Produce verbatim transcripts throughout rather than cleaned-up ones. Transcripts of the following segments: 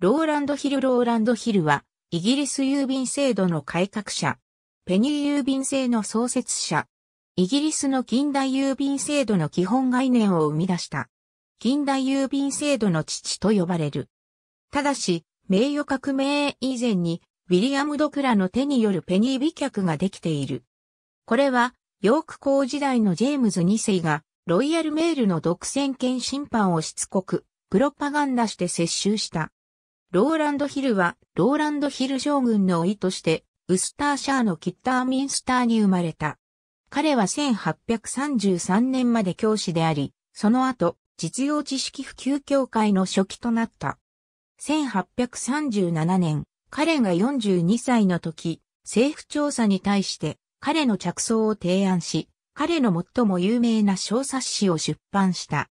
ローランド・ヒルローランド・ヒルは、イギリス郵便制度の改革者、ペニー郵便制の創設者、イギリスの近代郵便制度の基本概念を生み出した。近代郵便制度の父と呼ばれる。ただし、名誉革命以前に、ウィリアム・ドクラの手によるペニー美脚ができている。これは、ヨーク公時代のジェームズにせいが、ロイヤルメールの独占権侵犯をしつこく、プロパガンダして接収した。ローランド・ヒルは、ローランド・ヒル将軍の甥として、ウスターシャーのキッターミンスターに生まれた。彼はせんはっぴゃくさんじゅうさんねんまで教師であり、その後、実用知識普及協会の書記となった。せんはっぴゃくさんじゅうななねん、彼がよんじゅうにさいの時、政府調査に対して、彼の着想を提案し、彼の最も有名な小冊子を出版した。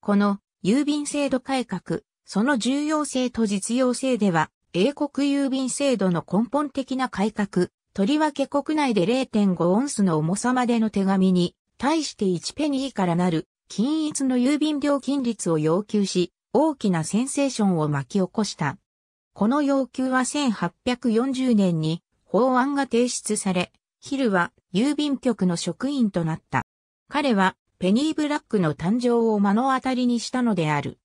この、郵便制度改革、その重要性と実用性では、英国郵便制度の根本的な改革、とりわけ国内で れいてんごオンスの重さまでの手紙に、対していちペニーからなる、均一の郵便料金率を要求し、大きなセンセーションを巻き起こした。この要求はせんはっぴゃくよんじゅうねんに法案が提出され、ヒルは郵便局の職員となった。彼は、ペニーブラックの誕生を目の当たりにしたのである。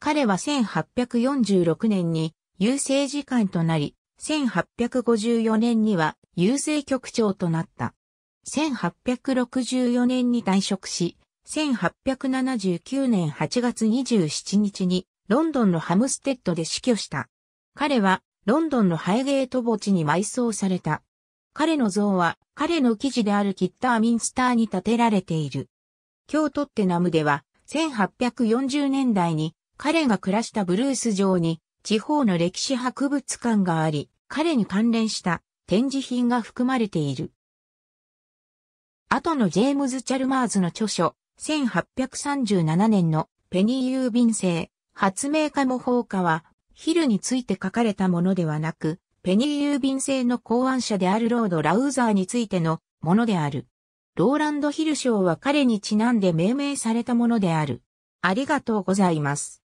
彼はせんはっぴゃくよんじゅうろくねんに郵政次官となり、せんはっぴゃくごじゅうよねんには郵政局長となった。せんはっぴゃくろくじゅうよねんに退職し、せんはっぴゃくななじゅうきゅうねんはちがつにじゅうしちにちにロンドンのハムステッドで死去した。彼はロンドンのハイゲート墓地に埋葬された。彼の像は彼の記事であるキッターミンスターに建てられている。京トッテナムではせんはっぴゃくよんじゅうねんだいに彼が暮らしたブルース城に地方の歴史博物館があり、彼に関連した展示品が含まれている。後のジェームズ・チャルマーズの著書、せんはっぴゃくさんじゅうななねんのペニー郵便制、発明家も放火は、ヒルについて書かれたものではなく、ペニー郵便制の考案者であるロード・ラウザーについてのものである。ローランド・ヒル賞は彼にちなんで命名されたものである。ありがとうございます。